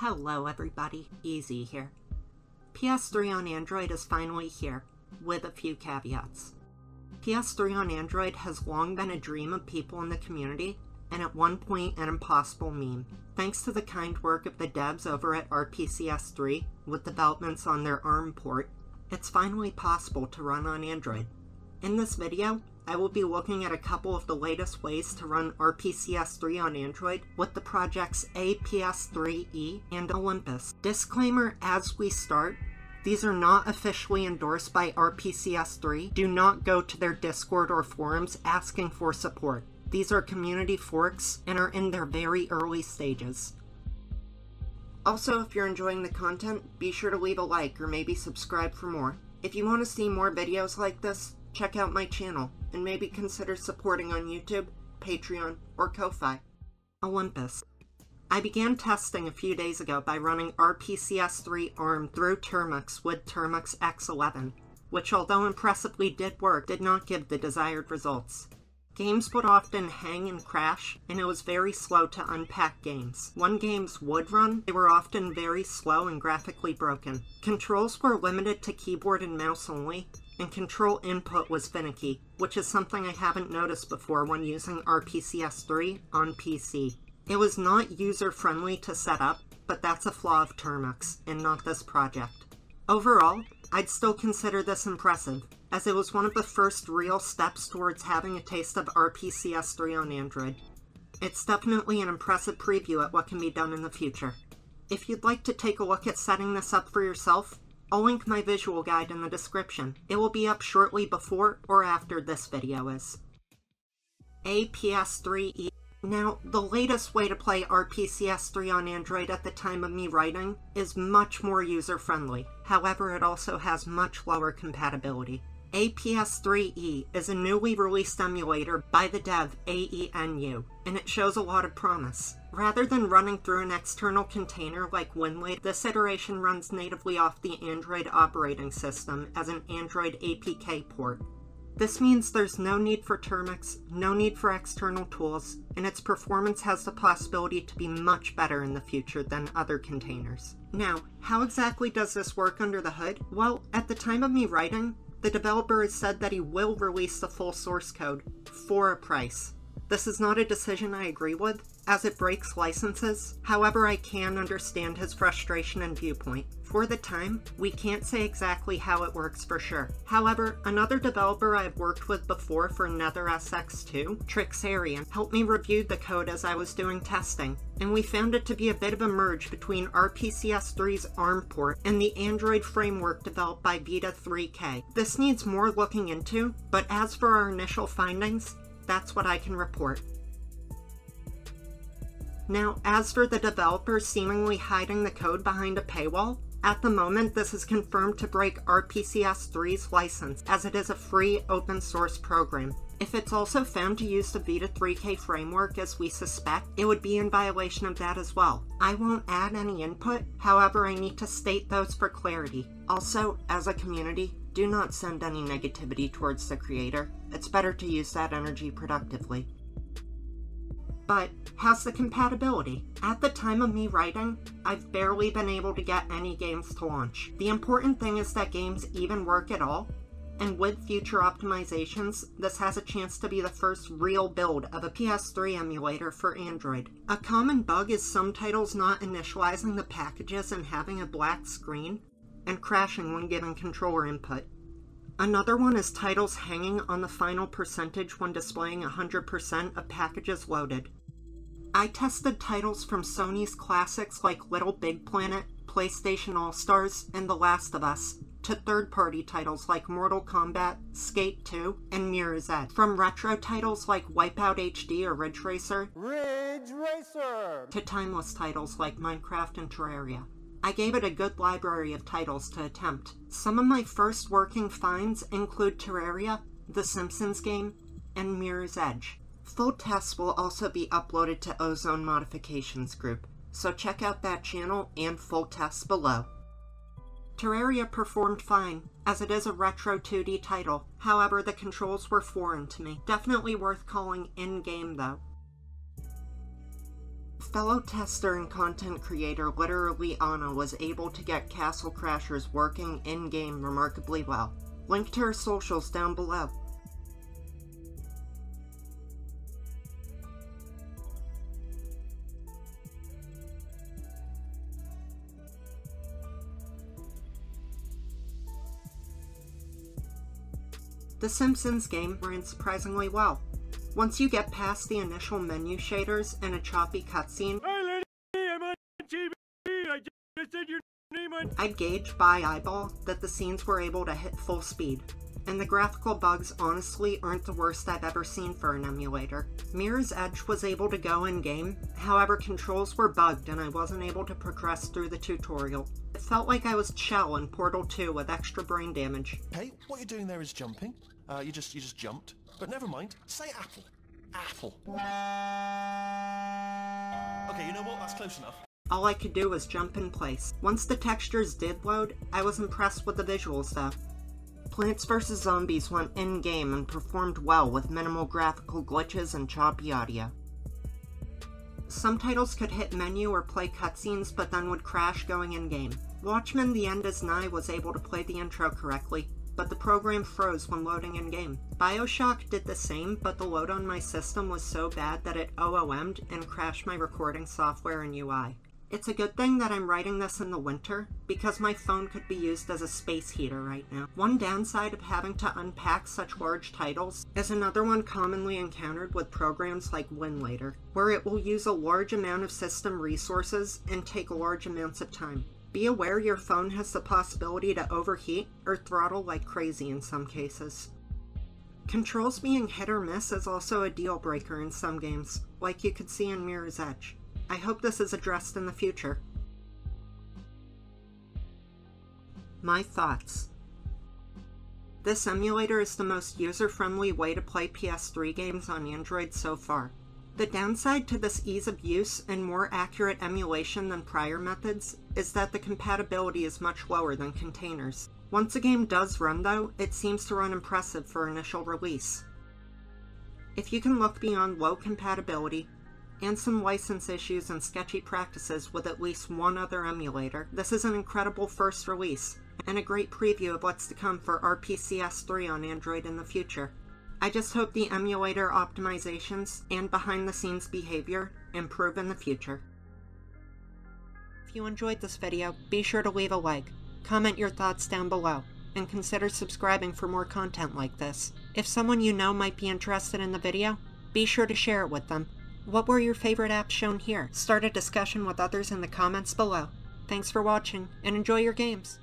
Hello everybody, Easy here. PS3 on Android is finally here, with a few caveats. PS3 on Android has long been a dream of people in the community, and at one point an impossible meme, thanks to the kind work of the devs over at RPCS3 with developments on their ARM port. It's finally possible to run on Android. In this video, I will be looking at a couple of the latest ways to run RPCS3 on Android with the projects APS3e and Olympus. Disclaimer as we start, these are not officially endorsed by RPCS3. Do not go to their Discord or forums asking for support. These are community forks and are in their very early stages. Also, if you're enjoying the content, be sure to leave a like or maybe subscribe for more. If you want to see more videos like this, check out my channel, and maybe consider supporting on YouTube, Patreon, or Ko-Fi. Olympus. I began testing a few days ago by running RPCS3 ARM through Termux with Termux X11, which although impressively did work, did not give the desired results. Games would often hang and crash, and it was very slow to unpack games. When games would run, they were often very slow and graphically broken. Controls were limited to keyboard and mouse only, and control input was finicky, which is something I haven't noticed before when using RPCS3 on PC. It was not user-friendly to set up, but that's a flaw of Termux, and not this project. Overall, I'd still consider this impressive, as it was one of the first real steps towards having a taste of RPCS3 on Android. It's definitely an impressive preview at what can be done in the future. If you'd like to take a look at setting this up for yourself, I'll link my visual guide in the description. It will be up shortly before or after this video is. APS3e. Now, the latest way to play RPCS3 on Android at the time of me writing is much more user-friendly. However, it also has much lower compatibility. APS3e is a newly released emulator by the dev AENU, and it shows a lot of promise. Rather than running through an external container like Winlator, this iteration runs natively off the Android operating system as an Android APK port. This means there's no need for Termux, no need for external tools, and its performance has the possibility to be much better in the future than other containers. Now, how exactly does this work under the hood? Well, at the time of me writing, the developer has said that he will release the full source code for a price. This is not a decision I agree with, as it breaks licenses. However, I can understand his frustration and viewpoint. For the time, we can't say exactly how it works for sure. However, another developer I've worked with before for NetherSX2, Trixarian, helped me review the code as I was doing testing, and we found it to be a bit of a merge between RPCS3's ARM port and the Android framework developed by Vita3K. This needs more looking into, but as for our initial findings, that's what I can report. Now, as for the developer seemingly hiding the code behind a paywall, at the moment, this is confirmed to break RPCS3's license, as it is a free, open-source program. If it's also found to use the Vita3K framework as we suspect, it would be in violation of that as well. I won't add any input, however, I need to state those for clarity. Also, as a community, do not send any negativity towards the creator. It's better to use that energy productively. But how's the compatibility? At the time of me writing, I've barely been able to get any games to launch. The important thing is that games even work at all, and with future optimizations, this has a chance to be the first real build of a PS3 emulator for Android. A common bug is some titles not initializing the packages and having a black screen, and crashing when given controller input. Another one is titles hanging on the final percentage when displaying 100% of packages loaded. I tested titles from Sony's classics like Little Big Planet, PlayStation All-Stars, and The Last of Us, to third-party titles like Mortal Kombat, Skate 2, and Mirror's Edge. From retro titles like Wipeout HD or Ridge Racer! To timeless titles like Minecraft and Terraria. I gave it a good library of titles to attempt. Some of my first working finds include Terraria, The Simpsons Game, and Mirror's Edge. Full tests will also be uploaded to Ozone Modifications Group, so check out that channel and full tests below. Terraria performed fine, as it is a retro 2D title. However, the controls were foreign to me. Definitely worth calling in-game though. Fellow tester and content creator LiterallyAna was able to get Castle Crashers working in-game remarkably well. Link to her socials down below. The Simpsons game ran surprisingly well. Once you get past the initial menu shaders and a choppy cutscene, "Hi lady, I'm on TV. I just said your name on..." I'd gauge by eyeball that the scenes were able to hit full speed, and the graphical bugs honestly aren't the worst I've ever seen for an emulator. Mirror's Edge was able to go in-game, however controls were bugged and I wasn't able to progress through the tutorial. It felt like I was Chell in Portal 2 with extra brain damage. Hey, what you're doing there is jumping. You just jumped. But never mind. Say apple. Apple. Okay, you know what? That's close enough. All I could do was jump in place. Once the textures did load, I was impressed with the visuals though. Plants vs. Zombies went in-game and performed well with minimal graphical glitches and choppy audio. Some titles could hit menu or play cutscenes but then would crash going in-game. Watchmen: The End Is Nigh was able to play the intro correctly, but the program froze when loading in-game. BioShock did the same, but the load on my system was so bad that it OOM'd and crashed my recording software and UI. It's a good thing that I'm writing this in the winter, because my phone could be used as a space heater right now. One downside of having to unpack such large titles is another one commonly encountered with programs like Winlator, where it will use a large amount of system resources and take large amounts of time. Be aware your phone has the possibility to overheat or throttle like crazy in some cases. Controls being hit or miss is also a deal breaker in some games, like you could see in Mirror's Edge. I hope this is addressed in the future. My thoughts. This emulator is the most user-friendly way to play PS3 games on Android so far. The downside to this ease of use and more accurate emulation than prior methods is that the compatibility is much lower than containers. Once a game does run though, it seems to run impressive for initial release. If you can look beyond low compatibility and some license issues and sketchy practices with at least one other emulator, this is an incredible first release and a great preview of what's to come for RPCS3 on Android in the future. I just hope the emulator optimizations and behind-the-scenes behavior improve in the future. If you enjoyed this video, be sure to leave a like, comment your thoughts down below, and consider subscribing for more content like this. If someone you know might be interested in the video, be sure to share it with them. What were your favorite apps shown here? Start a discussion with others in the comments below. Thanks for watching, and enjoy your games!